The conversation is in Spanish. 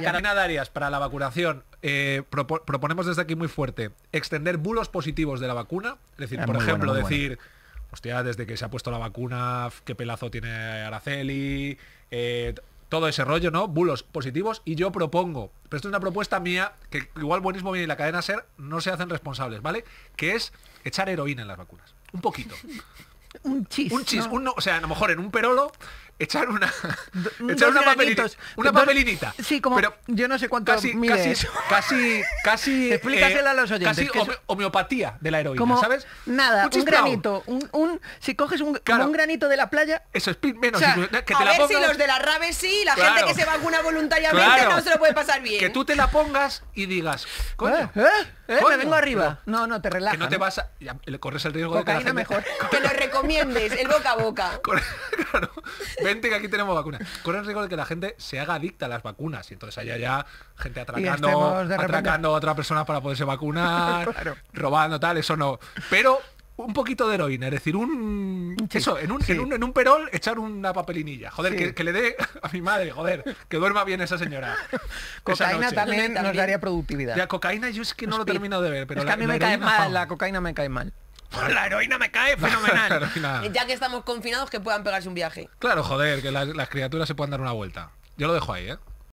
La cadena de áreas para la vacunación, proponemos desde aquí muy fuerte extender bulos positivos de la vacuna. Es decir, por ejemplo, decir, hostia, desde que se ha puesto la vacuna, qué pelazo tiene Araceli, todo ese rollo, ¿no? Bulos positivos. Y yo propongo, pero esto es una propuesta mía, que igual Buenismo Viene y la cadena SER no se hacen responsables, ¿vale? Que es echar heroína en las vacunas. Un poquito. Un chis. Un chis, ¿no? O sea, a lo mejor en un perolo echar una papelinita. Sí, como pero yo no sé cuánto casi explícasela a los oyentes. Casi homeopatía de la heroína, como, ¿sabes? Nada, un granito, si coges un granito de la playa. Eso es menos, o sea, que te a la ver pongas. Si los de la RAVE sí, la claro. gente que se vacuna voluntariamente no se lo puede pasar bien. Que tú te la pongas y digas, coño, me vengo arriba. No, te relajas. Que no te vas a, ya, corres el riesgo de que mejor. Que lo recomiendes, el boca a boca. Claro. Vente, que aquí tenemos vacunas. Corre el riesgo de que la gente se haga adicta a las vacunas y entonces haya ya gente atracando a otra persona para poderse vacunar, claro. robando, tal, eso no. Pero un poquito de heroína, es decir, en un perol echar una papelinilla. Joder, sí. que le dé a mi madre, joder, que duerma bien esa señora. Cocaína también nos daría productividad. La cocaína yo es que no lo termino de ver, pero es que a mí me cae mal, la cocaína me cae mal. La heroína me cae fenomenal. Ya que estamos confinados, que puedan pegarse un viaje. Claro, joder, que las criaturas se puedan dar una vuelta. Yo lo dejo ahí, ¿eh?